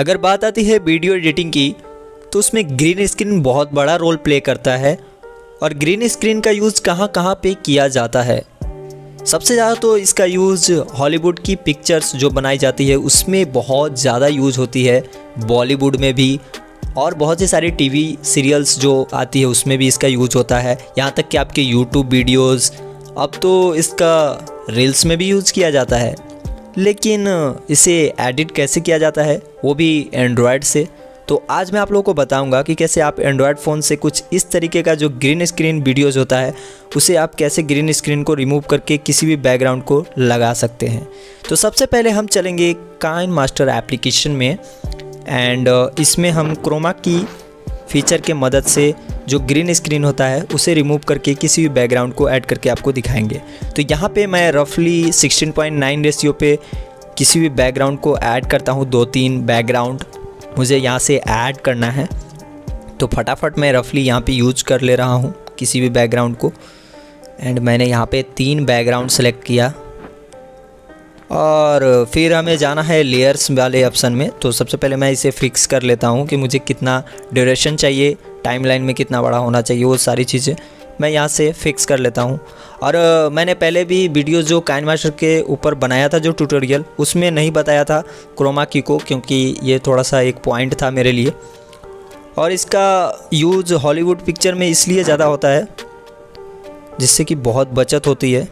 अगर बात आती है वीडियो एडिटिंग की तो उसमें ग्रीन स्क्रीन बहुत बड़ा रोल प्ले करता है। और ग्रीन स्क्रीन का यूज़ कहाँ कहाँ पे किया जाता है? सबसे ज़्यादा तो इसका यूज़ हॉलीवुड की पिक्चर्स जो बनाई जाती है उसमें बहुत ज़्यादा यूज़ होती है, बॉलीवुड में भी, और बहुत से सारे टीवी सीरियल्स जो आती है उसमें भी इसका यूज़ होता है। यहाँ तक कि आपके यूट्यूब वीडियोज़, अब तो इसका रील्स में भी यूज़ किया जाता है। लेकिन इसे एडिट कैसे किया जाता है, वो भी एंड्रॉयड से। तो आज मैं आप लोगों को बताऊंगा कि कैसे आप एंड्रॉयड फ़ोन से कुछ इस तरीके का जो ग्रीन स्क्रीन वीडियोज़ होता है उसे आप कैसे ग्रीन स्क्रीन को रिमूव करके किसी भी बैकग्राउंड को लगा सकते हैं। तो सबसे पहले हम चलेंगे काइनमास्टर एप्लीकेशन में, एंड इसमें हम क्रोमा की फ़ीचर के मदद से जो ग्रीन स्क्रीन होता है उसे रिमूव करके किसी भी बैकग्राउंड को ऐड करके आपको दिखाएंगे। तो यहाँ पे मैं रफली 16:9 रेशियो पे किसी भी बैकग्राउंड को ऐड करता हूँ। 2-3 बैकग्राउंड मुझे यहाँ से ऐड करना है, तो फटाफट मैं रफली यहाँ पे यूज कर ले रहा हूँ किसी भी बैकग्राउंड को। एंड मैंने यहाँ पे 3 बैकग्राउंड सेलेक्ट किया और फिर हमें जाना है लेयर्स वाले ऑप्शन में। तो सबसे पहले मैं इसे फ़िक्स कर लेता हूँ कि मुझे कितना ड्यूरेशन चाहिए, टाइमलाइन में कितना बड़ा होना चाहिए, वो सारी चीज़ें मैं यहाँ से फ़िक्स कर लेता हूँ। और मैंने पहले भी वीडियो जो काइनमास्टर के ऊपर बनाया था, जो ट्यूटोरियल, उसमें नहीं बताया था क्रोमा की को, क्योंकि ये थोड़ा सा एक पॉइंट था मेरे लिए। और इसका यूज़ हॉलीवुड पिक्चर में इसलिए ज़्यादा होता है जिससे कि बहुत बचत होती है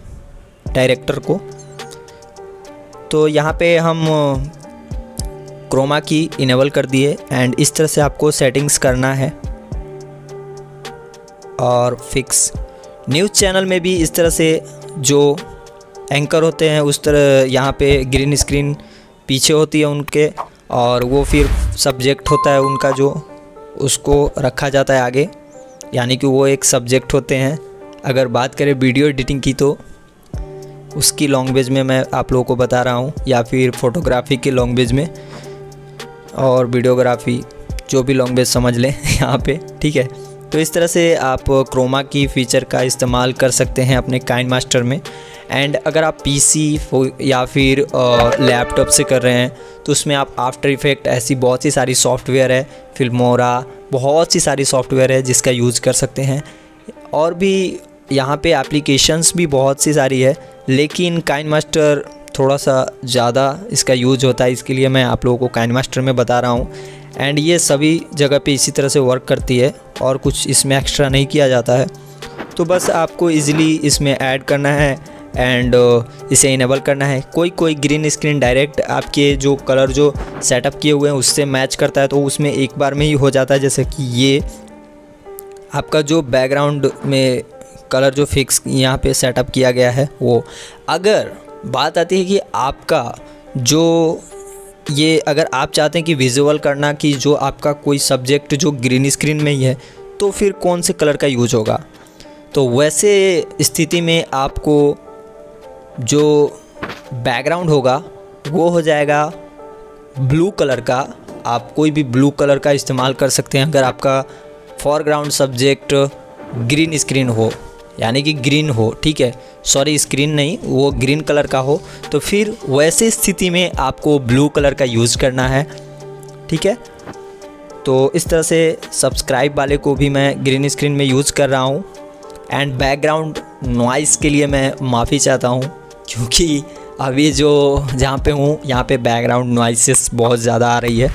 डायरेक्टर को। तो यहाँ पे हम क्रोमा की इनेबल कर दिए, एंड इस तरह से आपको सेटिंग्स करना है। और फिक्स न्यूज़ चैनल में भी इस तरह से जो एंकर होते हैं उस तरह यहाँ पे ग्रीन स्क्रीन पीछे होती है उनके, और वो फिर सब्जेक्ट होता है उनका जो उसको रखा जाता है आगे, यानी कि वो एक सब्जेक्ट होते हैं। अगर बात करें वीडियो एडिटिंग की तो उसकी लैंग्वेज में मैं आप लोगों को बता रहा हूँ, या फिर फोटोग्राफी की लैंग्वेज में और वीडियोग्राफी, जो भी लैंग्वेज समझ लें यहाँ पे, ठीक है। तो इस तरह से आप क्रोमा की फ़ीचर का इस्तेमाल कर सकते हैं अपने काइनमास्टर में। एंड अगर आप पीसी या फिर लैपटॉप से कर रहे हैं तो उसमें आप आफ्टर इफ़ेक्ट, ऐसी बहुत सी सारी सॉफ्टवेयर है, फिल्मोरा, बहुत सी सारी सॉफ्टवेयर है जिसका यूज़ कर सकते हैं। और भी यहाँ पे एप्लीकेशंस भी बहुत सी सारी है, लेकिन काइनमास्टर थोड़ा सा ज़्यादा इसका यूज होता है, इसके लिए मैं आप लोगों को काइनमास्टर में बता रहा हूँ। एंड ये सभी जगह पे इसी तरह से वर्क करती है और कुछ इसमें एक्स्ट्रा नहीं किया जाता है। तो बस आपको इजीली इसमें ऐड करना है एंड इसे इनेबल करना है। कोई ग्रीन स्क्रीन डायरेक्ट आपके जो कलर जो सेटअप किए हुए हैं उससे मैच करता है, तो उसमें एक बार में ही हो जाता है। जैसे कि ये आपका जो बैकग्राउंड में कलर जो फिक्स यहाँ पे सेटअप किया गया है वो। अगर बात आती है कि आपका जो ये, अगर आप चाहते हैं कि विजुअल करना कि जो आपका कोई सब्जेक्ट जो ग्रीन स्क्रीन में ही है, तो फिर कौन से कलर का यूज होगा, तो वैसे स्थिति में आपको जो बैकग्राउंड होगा वो हो जाएगा ब्लू कलर का। आप कोई भी ब्लू कलर का इस्तेमाल कर सकते हैं अगर आपका फॉरग्राउंड सब्जेक्ट ग्रीन स्क्रीन हो, यानी कि ग्रीन हो, ठीक है, सॉरी स्क्रीन नहीं, वो ग्रीन कलर का हो, तो फिर वैसे स्थिति में आपको ब्लू कलर का यूज़ करना है, ठीक है। तो इस तरह से सब्सक्राइब वाले को भी मैं ग्रीन स्क्रीन में यूज़ कर रहा हूँ। एंड बैकग्राउंड नॉइस के लिए मैं माफ़ी चाहता हूँ, क्योंकि अभी जहाँ पे हूँ यहाँ पे बैकग्राउंड नॉइसेस बहुत ज़्यादा आ रही है।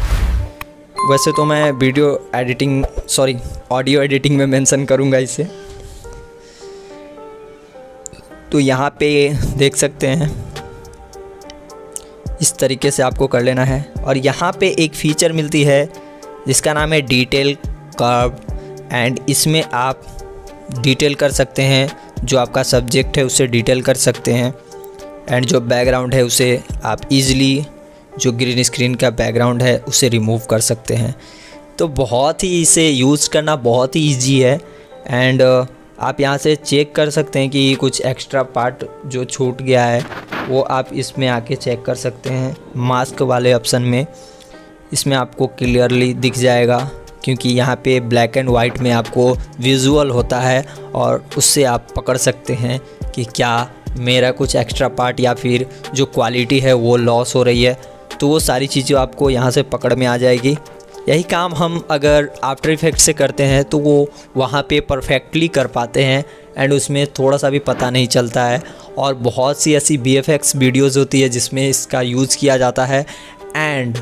वैसे तो मैं ऑडियो एडिटिंग में मेंशन करूंगा इसे। तो यहाँ पे देख सकते हैं, इस तरीके से आपको कर लेना है। और यहाँ पे एक फ़ीचर मिलती है जिसका नाम है डिटेल कर्व, एंड इसमें आप डिटेल कर सकते हैं, जो आपका सब्जेक्ट है उसे डिटेल कर सकते हैं, एंड जो बैकग्राउंड है उसे आप ईज़िली, जो ग्रीन स्क्रीन का बैकग्राउंड है उसे रिमूव कर सकते हैं। तो बहुत ही इसे यूज़ करना बहुत ही ईजी है। एंड आप यहाँ से चेक कर सकते हैं कि कुछ एक्स्ट्रा पार्ट जो छूट गया है वो आप इसमें आके चेक कर सकते हैं। मास्क वाले ऑप्शन में इसमें आपको क्लियरली दिख जाएगा, क्योंकि यहाँ पे ब्लैक एंड वाइट में आपको विजुअल होता है और उससे आप पकड़ सकते हैं कि क्या मेरा कुछ एक्स्ट्रा पार्ट या फिर जो क्वालिटी है वो लॉस हो रही है। तो वो सारी चीज़ें आपको यहाँ से पकड़ में आ जाएगी। यही काम हम अगर आफ्टर इफ़ेक्ट से करते हैं तो वो वहाँ पे परफेक्टली कर पाते हैं एंड उसमें थोड़ा सा भी पता नहीं चलता है। और बहुत सी ऐसी VFX वीडियोज़ होती है जिसमें इसका यूज़ किया जाता है एंड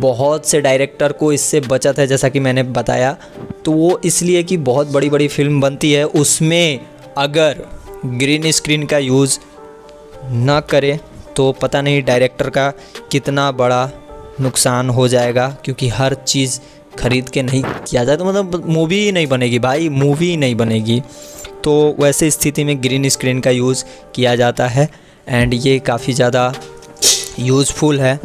बहुत से डायरेक्टर को इससे बचत है, जैसा कि मैंने बताया। तो वो इसलिए कि बहुत बड़ी बड़ी फिल्म बनती है, उसमें अगर ग्रीन स्क्रीन का यूज़ ना करें तो पता नहीं डायरेक्टर का कितना बड़ा नुकसान हो जाएगा, क्योंकि हर चीज़ खरीद के नहीं किया जाए तो मतलब मूवी ही नहीं बनेगी भाई, मूवी ही नहीं बनेगी। तो वैसे स्थिति में ग्रीन स्क्रीन का यूज़ किया जाता है एंड ये काफ़ी ज़्यादा यूज़फुल है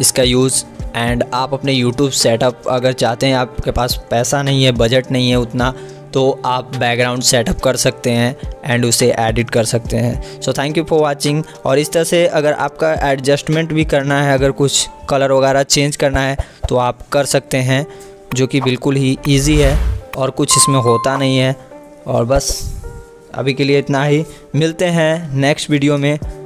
इसका यूज़। एंड आप अपने YouTube सेटअप अगर चाहते हैं, आपके पास पैसा नहीं है, बजट नहीं है उतना, तो आप बैकग्राउंड सेटअप कर सकते हैं एंड उसे एडिट कर सकते हैं। So thank you for watching. और इस तरह से अगर आपका एडजस्टमेंट भी करना है, अगर कुछ कलर वगैरह चेंज करना है तो आप कर सकते हैं, जो कि बिल्कुल ही ईजी है और कुछ इसमें होता नहीं है। और बस अभी के लिए इतना ही, मिलते हैं नेक्स्ट वीडियो में।